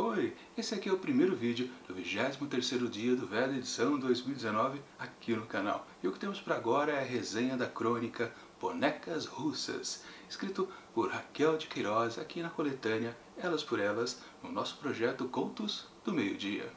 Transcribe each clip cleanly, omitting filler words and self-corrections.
Oi, esse aqui é o primeiro vídeo do 23º dia do VEDA edição 2019 aqui no canal. E o que temos para agora é a resenha da crônica Bonecas Russas, escrito por Rachel de Queiroz aqui na coletânea Elas por Elas, no nosso projeto Contos do Meio-Dia.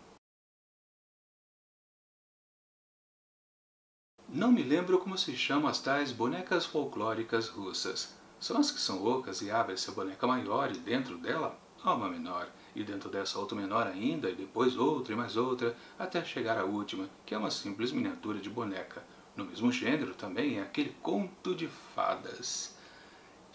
Não me lembro como se chamam as tais bonecas folclóricas russas. São as que são ocas e abrem sua boneca maior e dentro dela há uma menor, e dentro dessa outra menor ainda, e depois outra e mais outra, até chegar à última, que é uma simples miniatura de boneca. No mesmo gênero também é aquele conto de fadas.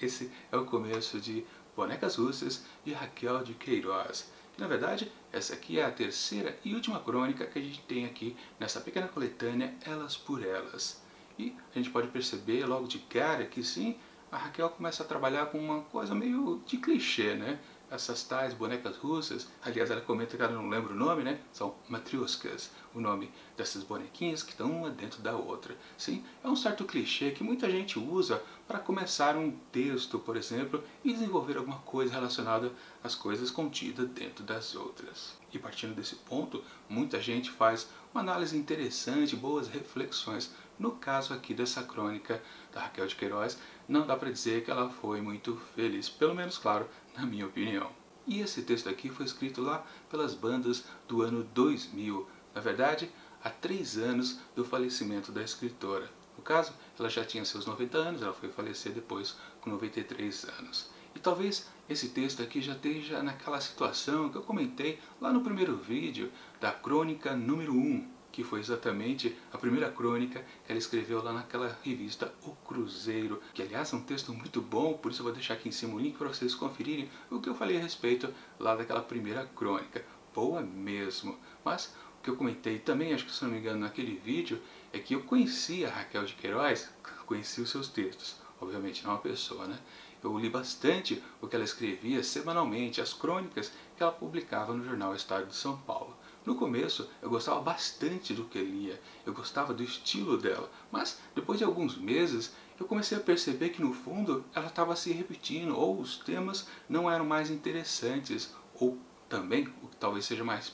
Esse é o começo de Bonecas Russas, de Rachel de Queiroz. Na verdade, essa aqui é a terceira e última crônica que a gente tem aqui nessa pequena coletânea Elas por Elas. E a gente pode perceber logo de cara que sim, a Rachel começa a trabalhar com uma coisa meio de clichê, né? Essas tais bonecas russas, aliás ela comenta que ela não lembra o nome, né? São matrioskas, o nome dessas bonequinhas que estão uma dentro da outra. Sim, é um certo clichê que muita gente usa para começar um texto, por exemplo, e desenvolver alguma coisa relacionada às coisas contidas dentro das outras. E partindo desse ponto, muita gente faz uma análise interessante, boas reflexões. No caso aqui dessa crônica da Rachel de Queiroz, não dá para dizer que ela foi muito feliz, pelo menos, claro, na minha opinião. E esse texto aqui foi escrito lá pelas bandas do ano 2000, na verdade, há 3 anos do falecimento da escritora. No caso, ela já tinha seus 90 anos, ela foi falecer depois com 93 anos. E talvez esse texto aqui já esteja naquela situação que eu comentei lá no primeiro vídeo da crônica número 1, que foi exatamente a primeira crônica que ela escreveu lá naquela revista O Cruzeiro, que aliás é um texto muito bom, por isso eu vou deixar aqui em cima o link para vocês conferirem o que eu falei a respeito lá daquela primeira crônica. Boa mesmo! Mas o que eu comentei também, acho que se não me engano naquele vídeo, é que eu conhecia a Rachel de Queiroz, conheci os seus textos, obviamente não a pessoa, né? Eu li bastante o que ela escrevia semanalmente, as crônicas que ela publicava no jornal O Estado de São Paulo. No começo, eu gostava bastante do que lia, eu gostava do estilo dela, mas depois de alguns meses, eu comecei a perceber que no fundo ela estava se repetindo, ou os temas não eram mais interessantes, ou também, o que talvez seja mais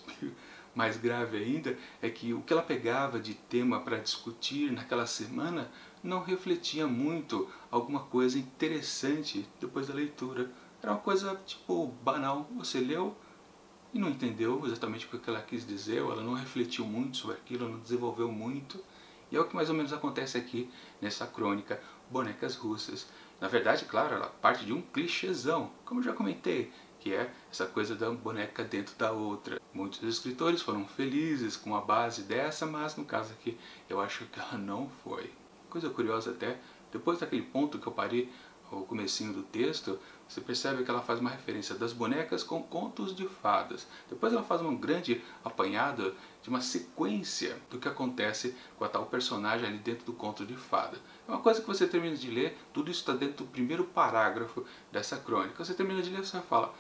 grave ainda, é que o que ela pegava de tema para discutir naquela semana não refletia muito alguma coisa interessante depois da leitura. Era uma coisa tipo banal, você leu e não entendeu exatamente o que ela quis dizer, ou ela não refletiu muito sobre aquilo, não desenvolveu muito. E é o que mais ou menos acontece aqui nessa crônica Bonecas Russas. Na verdade, claro, ela parte de um clichêzão, como eu já comentei, que é essa coisa da boneca dentro da outra. Muitos escritores foram felizes com a base dessa, mas no caso aqui eu acho que ela não foi. Coisa curiosa até, depois daquele ponto que eu parei, o comecinho do texto, você percebe que ela faz uma referência das bonecas com contos de fadas. Depois ela faz um grande apanhado de uma sequência do que acontece com a tal personagem ali dentro do conto de fada. É uma coisa que você termina de ler, tudo isso está dentro do primeiro parágrafo dessa crônica. Você termina de ler e você fala,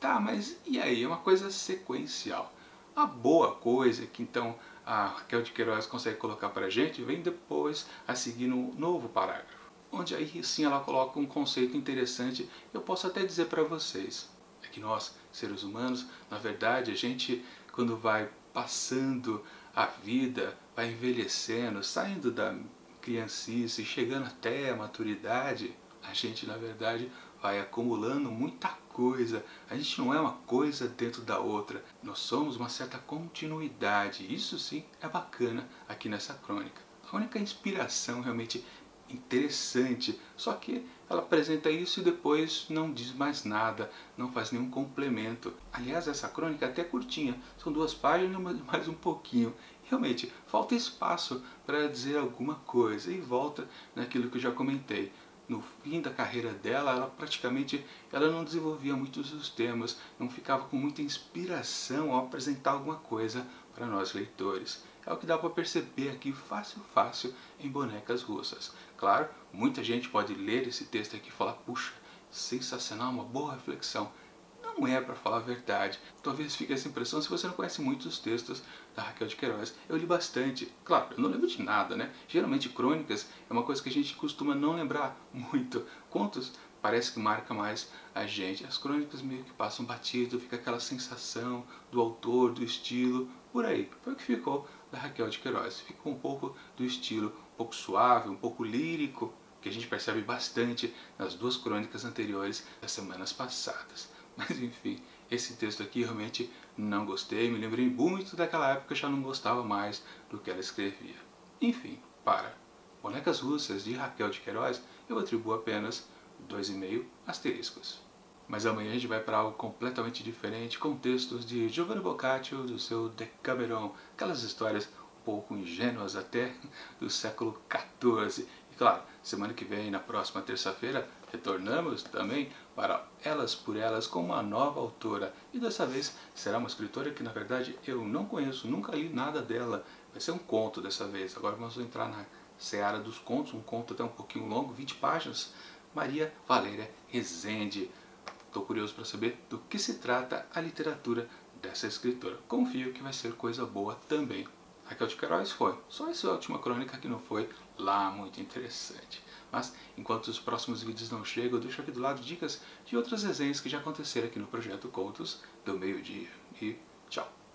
tá, mas e aí? É uma coisa sequencial. A boa coisa que então a Rachel de Queiroz consegue colocar para a gente vem depois a seguir no novo parágrafo, onde aí sim ela coloca um conceito interessante. Eu posso até dizer para vocês, é que nós, seres humanos, na verdade, a gente, quando vai passando a vida, vai envelhecendo, saindo da criancice, chegando até a maturidade, a gente, na verdade, vai acumulando muita coisa. A gente não é uma coisa dentro da outra, nós somos uma certa continuidade. Isso sim é bacana aqui nessa crônica. A única inspiração realmente interessante, só que ela apresenta isso e depois não diz mais nada, não faz nenhum complemento. Aliás, essa crônica é até curtinha, são 2 páginas, mais um pouquinho. Realmente, falta espaço para dizer alguma coisa, e volta naquilo que eu já comentei. No fim da carreira dela, ela praticamente não desenvolvia muitos os temas, não ficava com muita inspiração ao apresentar alguma coisa para nós leitores. É o que dá para perceber aqui fácil em Bonecas Russas. Claro, muita gente pode ler esse texto aqui e falar, puxa, sensacional, uma boa reflexão. Não é, para falar a verdade. Talvez fique essa impressão se você não conhece muitos textos da Rachel de Queiroz. Eu li bastante. Claro, eu não lembro de nada, né? Geralmente crônicas é uma coisa que a gente costuma não lembrar muito. Contos parece que marca mais a gente. As crônicas meio que passam batido, fica aquela sensação do autor, do estilo, por aí. Foi o que ficou da Rachel de Queiroz. Ficou um pouco do estilo, um pouco suave, um pouco lírico, que a gente percebe bastante nas duas crônicas anteriores das semanas passadas. Mas enfim, esse texto aqui realmente não gostei, me lembrei muito daquela época, eu já não gostava mais do que ela escrevia. Enfim, para Bonecas Russas de Rachel de Queiroz, eu atribuo apenas 2,5 asteriscos. Mas amanhã a gente vai para algo completamente diferente, com textos de Giovanni Boccaccio, do seu Decameron, aquelas histórias um pouco ingênuas até, do século XIV. E claro, semana que vem, na próxima terça-feira, retornamos também para Elas por Elas com uma nova autora. E dessa vez será uma escritora que, na verdade, eu não conheço, nunca li nada dela. Vai ser um conto dessa vez. Agora vamos entrar na seara dos contos, um conto até um pouquinho longo, 20 páginas. Maria Valéria Rezende. Estou curioso para saber do que se trata a literatura dessa escritora. Confio que vai ser coisa boa também. Rachel de Queiroz foi. Só essa última crônica que não foi lá muito interessante. Mas, enquanto os próximos vídeos não chegam, eu deixo aqui do lado dicas de outras resenhas que já aconteceram aqui no projeto Contos do Meio-Dia. E tchau!